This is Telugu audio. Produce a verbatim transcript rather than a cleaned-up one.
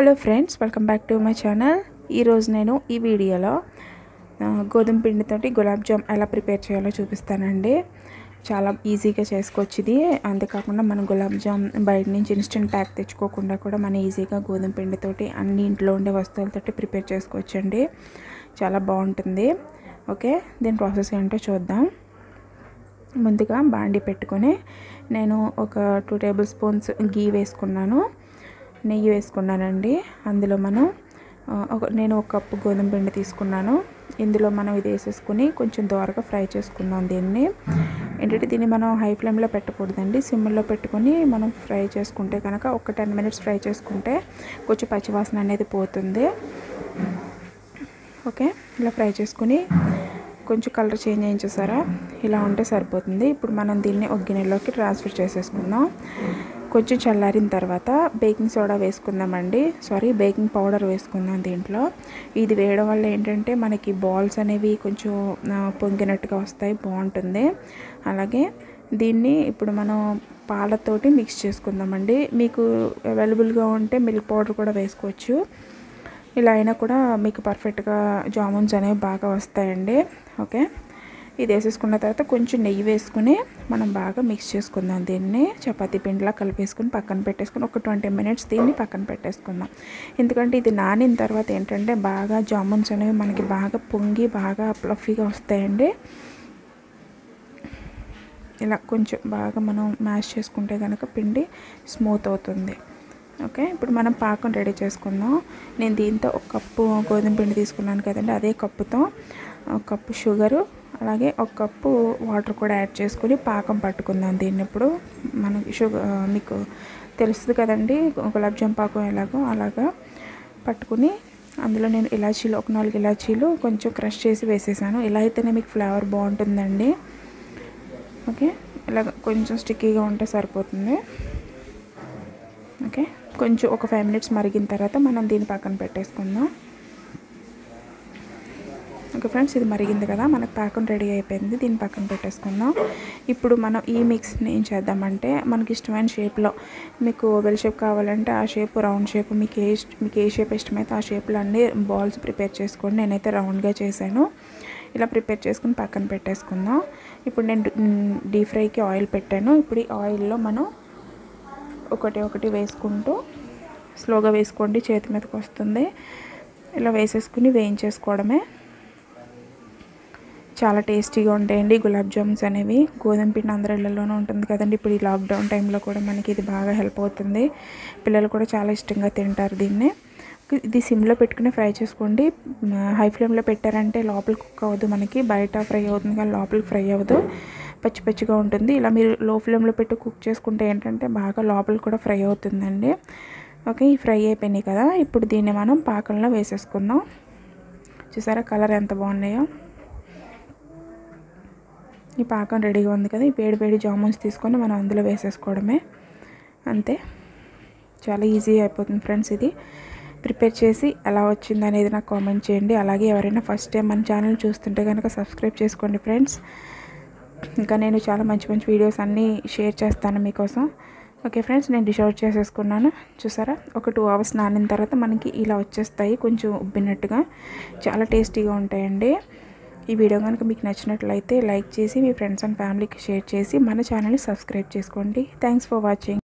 Hello friends, welcome back to my channel. ఈరోజు నేను ఈ వీడియోలో గోధుమ పిండితోటి గులాబ్ జామ్ ఎలా ప్రిపేర్ చేయాలో చూపిస్తానండి. చాలా ఈజీగా చేసుకోవచ్చు ఇది. అంతేకాకుండా మనం గులాబ్ జామ్ బయట నుంచి ఇన్స్టెంట్ ప్యాక్ తెచ్చుకోకుండా కూడా మనం ఈజీగా గోధుమ పిండితోటి అన్ని ఇంట్లో ఉండే వస్తువులతోటి ప్రిపేర్ చేసుకోవచ్చండి. చాలా బాగుంటుంది. ఓకే, దీని ప్రాసెస్ ఏంటో చూద్దాం. ముందుగా బాండి పెట్టుకొని నేను ఒక టూ టేబుల్ స్పూన్స్ గీ వేసుకున్నాను, నెయ్యి వేసుకున్నానండి. అందులో మనం ఒక నేను ఒక కప్పు గోధుమ పిండి తీసుకున్నాను. ఇందులో మనం ఇది వేసేసుకుని కొంచెం దోరగా ఫ్రై చేసుకున్నాం. దీన్ని ఏంటంటే దీన్ని మనం హై ఫ్లేమ్లో పెట్టకూడదండి, సిమ్లో పెట్టుకొని మనం ఫ్రై చేసుకుంటే కనుక ఒక టెన్ మినిట్స్ ఫ్రై చేసుకుంటే కొంచెం పచ్చివాసన అనేది పోతుంది. ఓకే, ఇలా ఫ్రై చేసుకుని కొంచెం కలర్ చేంజ్ చేయించేసారా, ఇలా ఉంటే సరిపోతుంది. ఇప్పుడు మనం దీన్ని ఒక గిన్నెలోకి ట్రాన్స్ఫర్ చేసేసుకుందాం. కొంచెం చల్లారిన తర్వాత బేకింగ్ సోడా వేసుకుందామండి, సారీ బేకింగ్ పౌడర్ వేసుకుందాం దీంట్లో. ఇది వేయడం వల్ల ఏంటంటే మనకి బాల్స్ అనేవి కొంచెం పొంగినట్టుగా వస్తాయి, బాగుంటుంది. అలాగే దీన్ని ఇప్పుడు మనం పాలతోటి మిక్స్ చేసుకుందామండి. మీకు అవైలబుల్గా ఉంటే మిల్క్ పౌడర్ కూడా వేసుకోవచ్చు. ఇలా అయినా కూడా మీకు పర్ఫెక్ట్గా జామున్స్ అనేవి బాగా వస్తాయండి. ఓకే, ఇది వేసేసుకున్న తర్వాత కొంచెం నెయ్యి వేసుకుని మనం బాగా మిక్స్ చేసుకుందాం. దీన్ని చపాతీ పిండిలా కలిపేసుకుని పక్కన పెట్టేసుకుని ఒక ట్వంటీ మినిట్స్ దీన్ని పక్కన పెట్టేసుకుందాం. ఎందుకంటే ఇది నానిన తర్వాత ఏంటంటే బాగా జామున్స్ అనేవి మనకి బాగా పొంగి బాగా ఫ్లఫీగా వస్తాయండి. ఇలా కొంచెం బాగా మనం మ్యాష్ చేసుకుంటే కనుక పిండి స్మూత్ అవుతుంది. ఓకే, ఇప్పుడు మనం పాకం రెడీ చేసుకుందాం. నేను దీంతో ఒక కప్పు గోధుమ పిండి తీసుకున్నాను కదండి, అదే కప్పుతో ఒక కప్పు షుగరు అలాగే ఒక కప్పు వాటర్ కూడా యాడ్ చేసుకుని పాకం పట్టుకుందాం దీన్ని. ఇప్పుడు మనకి షుగర్ మీకు తెలుస్తుంది కదండి, గులాబ్ జామ్ పాకం ఎలాగో అలాగా పట్టుకుని అందులో నేను ఇలాచీలు ఒక నాలుగు ఇలాచీలు కొంచెం క్రష్ చేసి వేసేసాను. ఇలా అయితేనే మీకు ఫ్లేవర్ బాగుంటుందండి. ఓకే, ఇలా కొంచెం స్టిక్కీగా ఉంటే సరిపోతుంది. ఓకే, కొంచెం ఒక ఫైవ్ మినిట్స్ మరిగిన తర్వాత మనం దీన్ని పక్కన పెట్టేసుకుందాం. ఓకే ఫ్రెండ్స్, ఇది మరిగింది కదా, మనకు పాకం రెడీ అయిపోయింది. దీన్ని పక్కన పెట్టేసుకుందాం. ఇప్పుడు మనం ఈ మిక్స్ని ఏం చేద్దామంటే మనకి ఇష్టమైన షేప్లో, మీకు ఓవెల్ షేప్ కావాలంటే ఆ షేప్, రౌండ్ షేప్, మీకు ఏ మీకు ఏ షేప్ ఇష్టమైతే ఆ షేప్లో అన్ని బాల్స్ ప్రిపేర్ చేసుకోండి. నేనైతే రౌండ్గా చేశాను. ఇలా ప్రిపేర్ చేసుకుని పక్కన పెట్టేసుకుందాం. ఇప్పుడు నేను డీప్ ఫ్రైకి ఆయిల్ పెట్టాను. ఇప్పుడు ఈ ఆయిల్లో మనం ఒకటి ఒకటి వేసుకుంటూ స్లోగా వేసుకోండి, చేతి మీదకి వస్తుంది. ఇలా వేసేసుకుని వేయించేసుకోవడమే. చాలా టేస్టీగా ఉంటాయండి గులాబ్ జామ్స్ అనేవి. గోధుమ పిండి అందరి ఇళ్లలోనూ ఉంటుంది కదండి. ఇప్పుడు ఈ లాక్డౌన్ టైంలో కూడా మనకి ఇది బాగా హెల్ప్ అవుతుంది. పిల్లలు కూడా చాలా ఇష్టంగా తింటారు దీన్ని. ఇది సిమ్లో పెట్టుకుని ఫ్రై చేసుకోండి. హై ఫ్లేమ్లో పెట్టారంటే లోపల కుక్ అవ్వదు, మనకి బయట ఫ్రై అవుతుంది కానీ లోపలికి ఫ్రై అవ్వదు, పచ్చి పచ్చిగా ఉంటుంది. ఇలా మీరు లో ఫ్లేమ్లో పెట్టి కుక్ చేసుకుంటే ఏంటంటే బాగా లోపల కూడా ఫ్రై అవుతుందండి. ఓకే, ఈ ఫ్రై అయిపోయినాయి కదా, ఇప్పుడు దీన్ని మనం పాకంలో వేసేసుకుందాం. చూసారా కలర్ ఎంత బాగున్నాయో. ఈ పాకం రెడీగా ఉంది కదా, ఈ వేడి వేడి జామున్స్ తీసుకొని మనం అందులో వేసేసుకోవడమే, అంతే. చాలా ఈజీ అయిపోతుంది ఫ్రెండ్స్. ఇది ప్రిపేర్ చేసి ఎలా వచ్చింది అనేది నాకు కామెంట్ చేయండి. అలాగే ఎవరైనా ఫస్ట్ టైం మన ఛానల్ చూస్తుంటే కనుక సబ్స్క్రైబ్ చేసుకోండి ఫ్రెండ్స్. ఇంకా నేను చాలా మంచి మంచి వీడియోస్ అన్నీ షేర్ చేస్తాను మీకోసం. ఓకే ఫ్రెండ్స్, నేను డిష్ అవుట్ చేసేసుకున్నాను. చూసారా, ఒక టూ అవర్స్ నానిన తర్వాత మనకి ఇలా వచ్చేస్తాయి కొంచెం ఉబ్బినట్టుగా. చాలా టేస్టీగా ఉంటాయండి. ఈ వీడియో కనుక మీకు నచ్చినట్లయితే లైక్ చేసి మీ ఫ్రెండ్స్ అండ్ ఫ్యామిలీకి షేర్ చేసి మన ఛానల్ని సబ్స్క్రైబ్ చేసుకోండి. Thanks for watching.